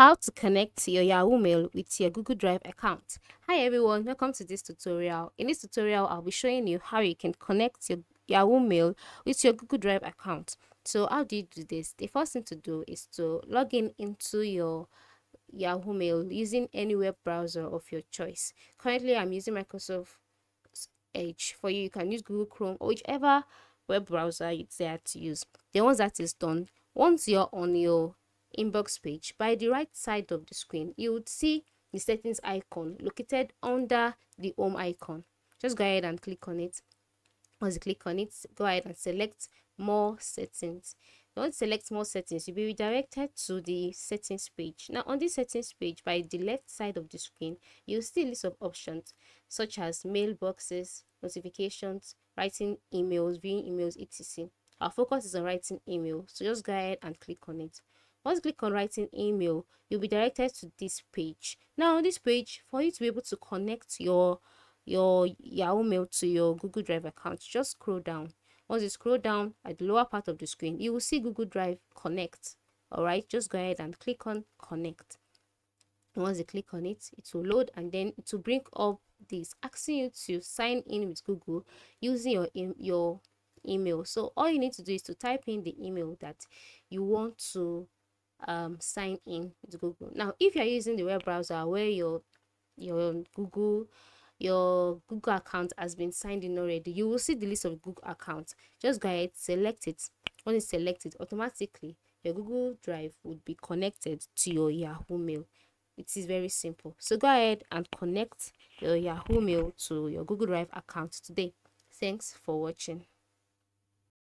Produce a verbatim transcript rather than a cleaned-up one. How to connect your Yahoo Mail with your Google Drive account. Hi everyone, welcome to this tutorial. In this tutorial, I'll be showing you how you can connect your Yahoo Mail with your Google Drive account. So how do you do this? The first thing to do is to log in into your Yahoo Mail using any web browser of your choice. Currently, I'm using Microsoft Edge. For you, you can use Google Chrome or whichever web browser you desire to use. Then once that is done, once you're on your inbox page, by the right side of the screen you would see the settings icon located under the home icon. Just go ahead and click on it. Once you click on it, go ahead and select more settings. Once you select more settings, you'll be redirected to the settings page. Now on this settings page, by the left side of the screen, you'll see a list of options such as mailboxes, notifications, writing emails, viewing emails, etc. Our focus is on writing email, so just go ahead and click on it. Once you click on writing email, you'll be directed to this page. Now on this page, for you to be able to connect your your Yahoo Mail to your Google Drive account, just scroll down. Once you scroll down at the lower part of the screen, you will see Google Drive Connect. All right, just go ahead and click on Connect. Once you click on it, it will load, and then it will bring up this asking you to sign in with Google using your your email. So all you need to do is to type in the email that you want to um sign in to Google. Now if you're using the web browser where your your Google your Google account has been signed in already, you will see the list of Google accounts. Just go ahead, select it. When it's selected, automatically your Google Drive would be connected to your Yahoo Mail. It is very simple. So go ahead and connect your Yahoo Mail to your Google Drive account today. Thanks for watching.